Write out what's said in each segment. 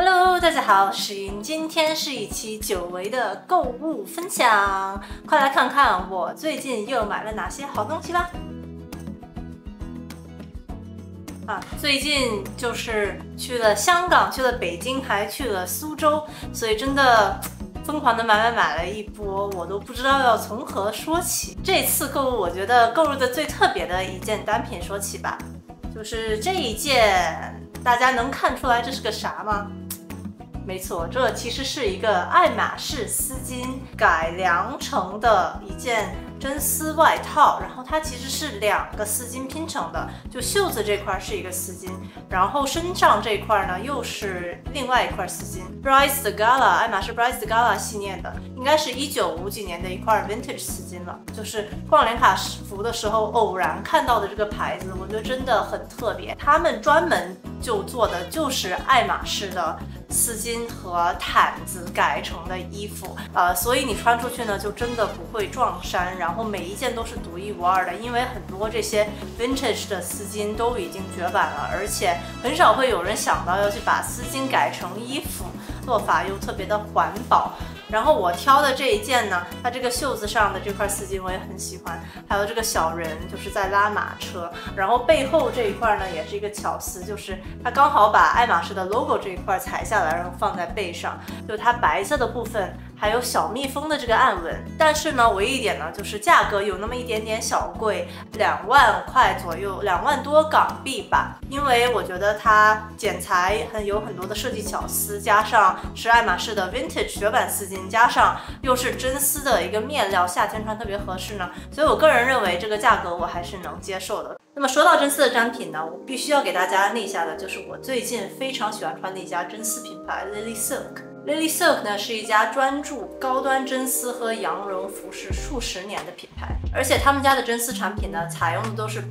Hello， 大家好，史云，今天是一期久违的购物分享，快来看看我最近又买了哪些好东西吧！最近就是去了香港，去了北京，还去了苏州，所以真的疯狂的买了一波，我都不知道要从何说起。这次购物，我觉得购入的最特别的一件单品说起吧，就是这一件，大家能看出来这是个啥吗？ 没错，这其实是一个爱马仕丝巾改良成的一件真丝外套，然后它其实是两个丝巾拼成的，就袖子这块是一个丝巾，然后身上这块呢又是另外一块丝巾。Brides Gala， 爱马仕 Brides Gala 系列的，应该是1950几年的一块 vintage 丝巾了，就是逛连卡服的时候偶然看到的这个牌子，我觉得真的很特别。他们专门就做的就是爱马仕的 丝巾和毯子改成的衣服，所以你穿出去呢，就真的不会撞衫。然后每一件都是独一无二的，因为很多这些 vintage 的丝巾都已经绝版了，而且很少会有人想到要去把丝巾改成衣服，做法又特别的环保。 然后我挑的这一件呢，它这个袖子上的这块丝巾我也很喜欢，还有这个小人就是在拉马车，然后背后这一块呢也是一个巧思，就是它刚好把爱马仕的 logo 这一块裁下来，然后放在背上，就它白色的部分。 还有小蜜蜂的这个暗纹，但是呢，唯一一点呢，就是价格有那么一点点小贵，2万块左右，2万多港币吧。因为我觉得它剪裁有很多的设计巧思，加上是爱马仕的 vintage 绝版丝巾，加上又是真丝的一个面料，夏天穿特别合适呢。所以我个人认为这个价格我还是能接受的。 那么说到真丝的单品呢，我必须要给大家安利一下的，就是我最近非常喜欢穿的一家真丝品牌 Lily Silk。Lily Silk 呢是一家专注高端真丝和羊绒服饰数十年的品牌，而且他们家的真丝产品呢，采用的都是100%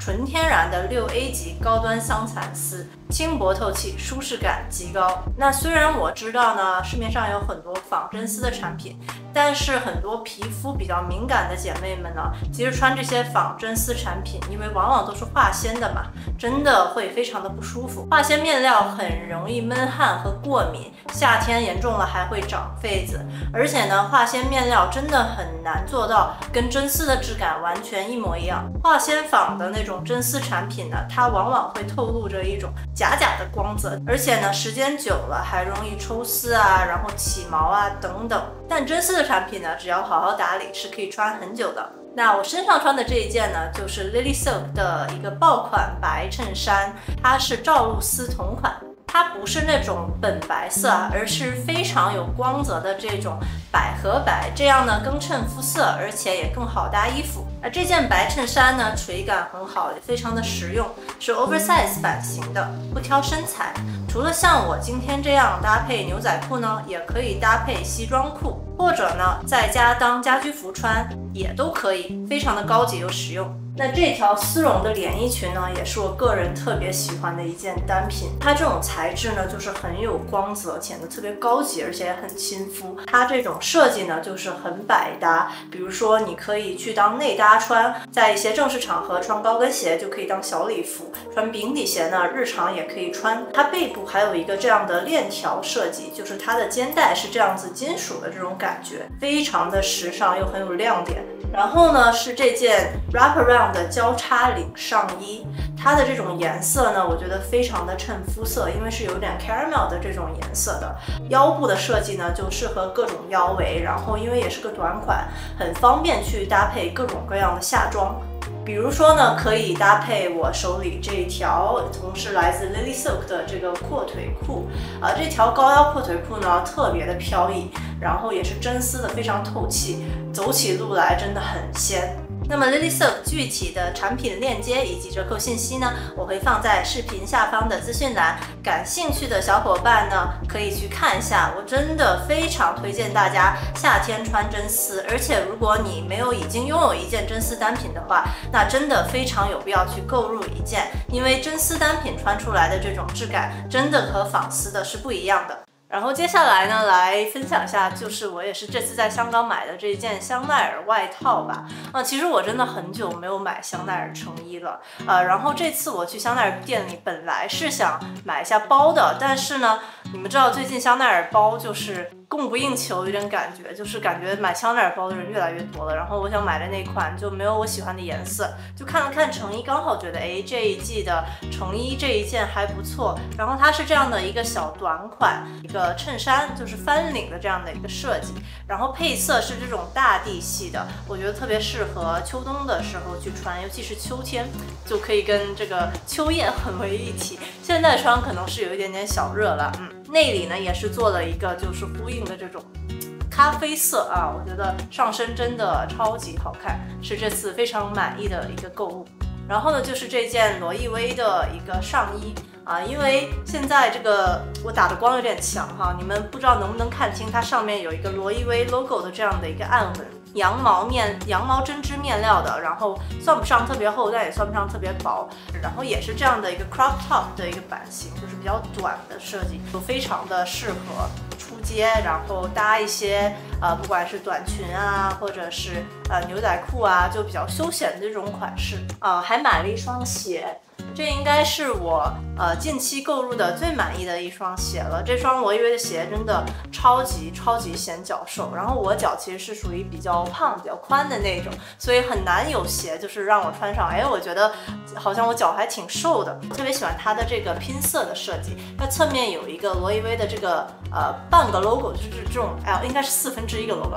纯天然的6A级高端桑蚕丝，轻薄透气，舒适感极高。那虽然我知道呢，市面上有很多仿真丝的产品，但是很多皮肤比较敏感的姐妹们呢，其实穿这些仿真丝产品， 因为往往都是化纤的嘛，真的会非常的不舒服。化纤面料很容易闷汗和过敏，夏天严重了还会长痱子。而且呢，化纤面料真的很难做到跟真丝的质感完全一模一样。化纤仿的那种真丝产品呢，它往往会透露着一种假的光泽，而且呢，时间久了还容易抽丝啊，然后起毛啊等等。但真丝的产品呢，只要好好打理，是可以穿很久的。 那我身上穿的这一件呢，就是 Lily Silk 的一个爆款白衬衫，它是赵露思同款，它不是那种本白色啊，而是非常有光泽的这种百合白，这样呢更衬肤色，而且也更好搭衣服。那这件白衬衫呢，垂感很好，也非常的实用，是 oversize 版型的，不挑身材。除了像我今天这样搭配牛仔裤呢，也可以搭配西装裤。 或者呢，在家当家居服穿也都可以，非常的高级又实用。那这条丝绒的连衣裙呢，也是我个人特别喜欢的一件单品。它这种材质呢，就是很有光泽，显得特别高级，而且也很亲肤。它这种设计呢，就是很百搭。比如说，你可以去当内搭穿，在一些正式场合穿高跟鞋就可以当小礼服，穿平底鞋呢，日常也可以穿。它背部还有一个这样的链条设计，就是它的肩带是这样子金属的这种感觉非常的时尚又很有亮点。然后呢是这件 wraparound 的交叉领上衣，它的这种颜色呢，我觉得非常的衬肤色，因为是有点 caramel 的这种颜色的。腰部的设计呢就适合各种腰围，然后因为也是个短款，很方便去搭配各种各样的夏装。 比如说呢，可以搭配我手里这条，同是来自 Lily Silk 的这个阔腿裤，这条高腰阔腿裤呢特别的飘逸，然后也是真丝的，非常透气，走起路来真的很仙。 那么 Lily Silk 具体的产品链接以及折扣信息呢，我会放在视频下方的资讯栏。感兴趣的小伙伴呢，可以去看一下。我真的非常推荐大家夏天穿真丝，而且如果你没有已经拥有一件真丝单品的话，那真的非常有必要去购入一件，因为真丝单品穿出来的这种质感，真的和仿丝的是不一样的。然后接下来呢，来分享一下，就是我也是这次在香港买的这一件香奈儿外套吧。其实我真的很久没有买香奈儿成衣了，然后这次我去香奈儿店里，本来是想买一下包的，但是呢，你们知道最近香奈儿包就是供不应求，有点感觉，就是感觉买香奈儿包的人越来越多了。然后我想买的那款就没有我喜欢的颜色，就看了看成衣，刚好觉得这一季的成衣这一件还不错。然后它是这样的一个小短款。衬衫就是翻领的这样的一个设计，然后配色是这种大地系的，我觉得特别适合秋冬的时候去穿，尤其是秋天就可以跟这个秋叶混为一体。现在穿可能是有一点点小热了，内里呢也是做了一个就是呼应的这种咖啡色啊，我觉得上身真的超级好看，是这次非常满意的一个购物。然后呢，就是这件罗意威的一个上衣。因为现在这个我打的光有点强哈，你们不知道能不能看清，它上面有一个罗意威 logo 的这样的一个暗纹，羊毛针织面料的，然后算不上特别厚，但也算不上特别薄，然后也是这样的一个 crop top 的一个版型，就是比较短的设计，就非常的适合出街，然后搭一些不管是短裙啊，或者是牛仔裤啊，就比较休闲的这种款式。还买了一双鞋。这应该是我近期购入的最满意的一双鞋了。这双罗意威的鞋真的超级显脚瘦，然后我脚其实是属于比较胖、比较宽的那种，所以很难有鞋就是让我穿上，我觉得好像我脚还挺瘦的。特别喜欢它的这个拼色的设计，它侧面有一个罗意威的这个半个 logo， 就是这种 L， 应该是1/4个 logo，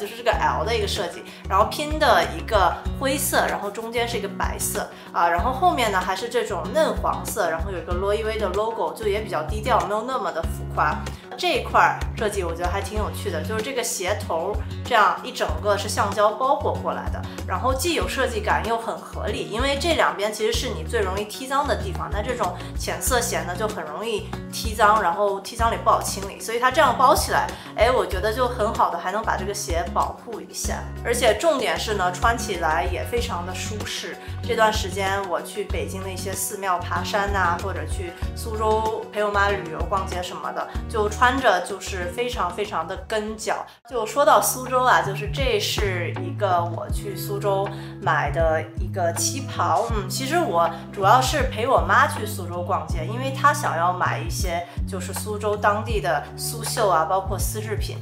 就是这个 L 的一个设计，然后拼的一个灰色，然后中间是一个白色然后后面呢还是这种嫩黄色，然后有一个罗意威的 logo， 就也比较低调，没有那么的浮夸。这一块设计我觉得还挺有趣的，就是这个鞋头这样一整个是橡胶包裹过来的，然后既有设计感又很合理，因为这两边其实是你最容易踢脏的地方，那这种浅色鞋呢就很容易踢脏，然后踢脏也不好清理，所以它这样包起来，我觉得就很好的还能把这个鞋保护一下，而且重点是呢，穿起来也非常的舒适。这段时间我去北京的一些寺庙爬山呐，或者去苏州陪我妈旅游逛街什么的，就穿着就是非常的跟脚。就说到苏州啊，就是这是一个我去苏州买的一个旗袍，其实我主要是陪我妈去苏州逛街，因为她想要买一些就是苏州当地的苏绣啊，包括丝制品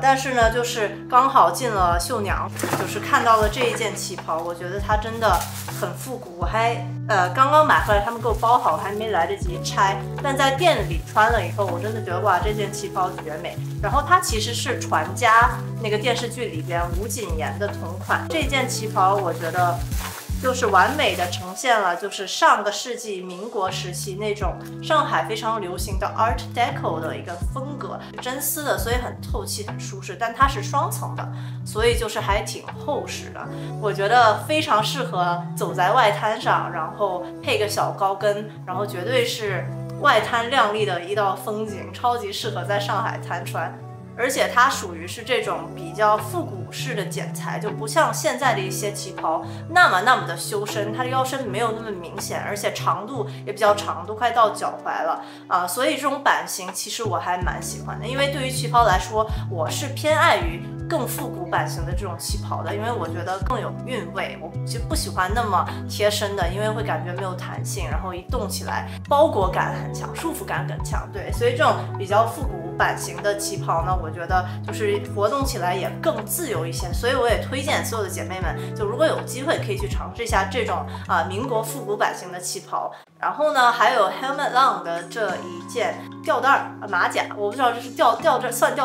但是呢，就是刚好进了绣娘，就是看到了这一件旗袍，我觉得它真的很复古，我还刚刚买回来，他们给我包好，我还没来得及拆。但在店里穿了以后，我真的觉得哇，这件旗袍绝美。然后它其实是传家那个电视剧里边吴谨言的同款。这件旗袍我觉得就是完美的呈现了，就是上个世纪民国时期那种上海非常流行的 Art Deco 的一个风格，真丝的，所以很透气、很舒适。但它是双层的，所以就是还挺厚实的。我觉得非常适合走在外滩上，然后配个小高跟，然后绝对是外滩亮丽的一道风景，超级适合在上海滩穿。而且它属于是这种比较复古式的剪裁，就不像现在的一些旗袍那么的修身，它的腰身没有那么明显，而且长度也比较长，都快到脚踝了所以这种版型其实我还蛮喜欢的，因为对于旗袍来说，我是偏爱于更复古版型的这种旗袍的，因为我觉得更有韵味。我其实不喜欢那么贴身的，因为会感觉没有弹性，然后一动起来包裹感很强，束缚感很强。对，所以这种比较复古版型的旗袍呢，我觉得就是活动起来也更自由一些。所以我也推荐所有的姐妹们，就如果有机会可以去尝试一下这种民国复古版型的旗袍。然后呢，还有 Helmut Lang 的这一件吊带马甲，我不知道这是吊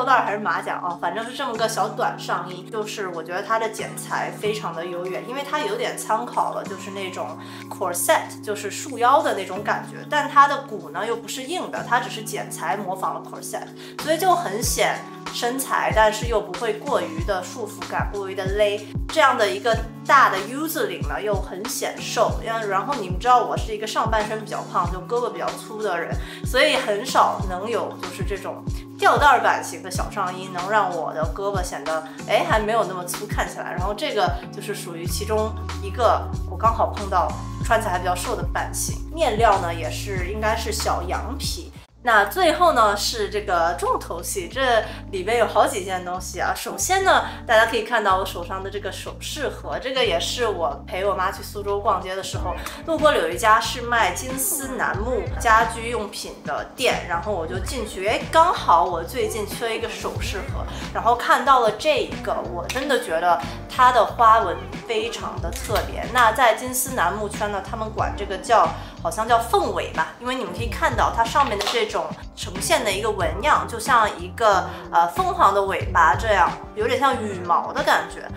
带还是马甲啊，反正是这么个小短上衣。就是我觉得它的剪裁非常的优越，因为它有点参考了就是那种 corset， 就是束腰的那种感觉，但它的骨呢又不是硬的，它只是剪裁模仿了 corset， 所以就很显身材，但是又不会过于的束缚感，过于的勒。这样的一个大的 U 字领呢，又很显瘦。然后你们知道我是一个上半身比较胖，就胳膊比较粗的人，所以很少能有就是这种吊带版型的小上衣能让我的胳膊显得还没有那么粗看起来。然后这个就是属于其中一个，我刚好碰到穿起来比较瘦的版型。面料呢也是应该是小羊皮。那最后呢是这个重头戏，这里边有好几件东西啊。首先呢，大家可以看到我手上的这个首饰盒，这个也是我陪我妈去苏州逛街的时候，路过有一家是卖金丝楠木家居用品的店，然后我就进去，哎，刚好我最近缺一个首饰盒，然后看到了这一个，我真的觉得它的花纹非常的特别。那在金丝楠木圈呢，他们管这个叫，好像叫凤尾吧，因为你们可以看到它上面的这种呈现的一个纹样，就像一个凤凰的尾巴这样，有点像羽毛的感觉，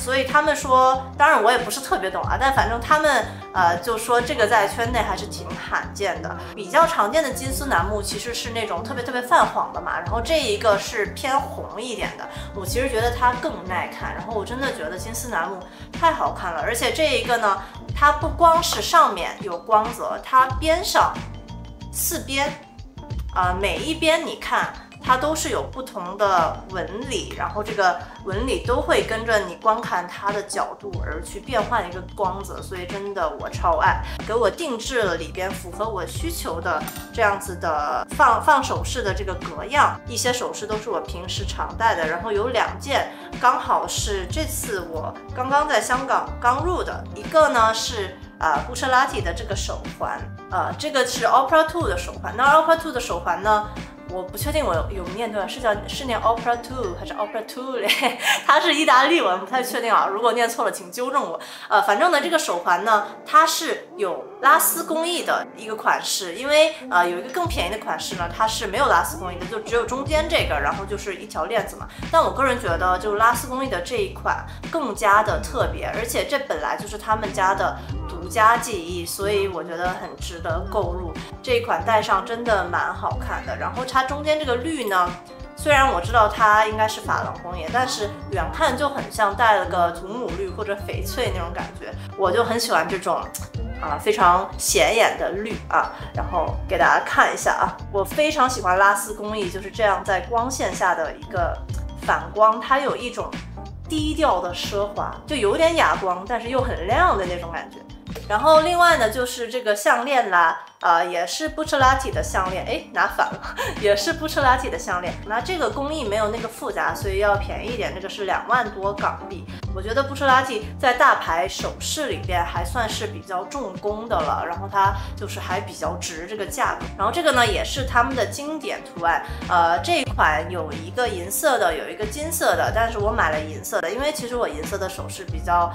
所以他们说，当然我也不是特别懂啊，但反正他们就说这个在圈内还是挺罕见的。比较常见的金丝楠木其实是那种特别泛黄的嘛，然后这一个是偏红一点的，我其实觉得它更耐看，然后我真的觉得金丝楠木太好看了，而且这一个呢，它不光是上面有光泽，它边上四边每一边你看它都是有不同的纹理，然后这个纹理都会跟着你观看它的角度而去变换一个光泽，所以真的我超爱，给我定制了里边符合我需求的这样子的放首饰的这个格样，一些首饰都是我平时常戴的，然后有两件刚好是这次我刚刚在香港刚入的，一个呢是布施拉提的这个手环，这个是 Opera Two 的手环。那 Opera Two 的手环呢，我不确定我有念对，是念 Opera Two 还是 Opera Two 嘞？它是意大利文，不太确定啊。如果念错了，请纠正我。反正呢，这个手环呢，它是有拉丝工艺的一个款式，因为有一个更便宜的款式呢，它是没有拉丝工艺的，就只有中间这个，然后就是一条链子嘛。但我个人觉得，就拉丝工艺的这一款更加的特别，而且这本来就是他们家的独家技艺，所以我觉得很值得购入。这一款戴上真的蛮好看的，然后它中间这个绿呢，虽然我知道它应该是珐琅工业，但是远看就很像戴了个祖母绿或者翡翠那种感觉，我就很喜欢这种非常显眼的绿啊，然后给大家看一下啊，我非常喜欢拉丝工艺，就是这样在光线下的一个反光，它有一种低调的奢华，就有点哑光，但是又很亮的那种感觉。然后另外呢，就是这个项链啦，也是布施拉提的项链，哎，拿反了，也是布施拉提的项链。那这个工艺没有那个复杂，所以要便宜一点，这个是2万多港币。我觉得布施拉提在大牌首饰里边还算是比较重工的了，然后它就是还比较值这个价格。然后这个呢也是他们的经典图案，这一款有一个银色的，有一个金色的，但是我买了银色的，因为其实我银色的首饰比较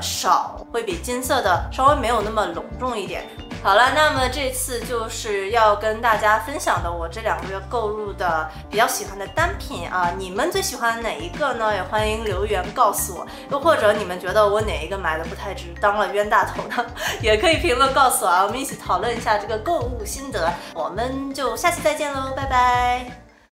少，会比金色的稍微没有那么隆重一点。好了，那么这次就是要跟大家分享的我这2个月购入的比较喜欢的单品啊，你们最喜欢哪一个呢？也欢迎留言告诉我，又或者你们觉得我哪一个买的不太值，当了冤大头呢，也可以评论告诉我啊，我们一起讨论一下这个购物心得。我们就下期再见喽，拜拜。